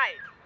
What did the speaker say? right.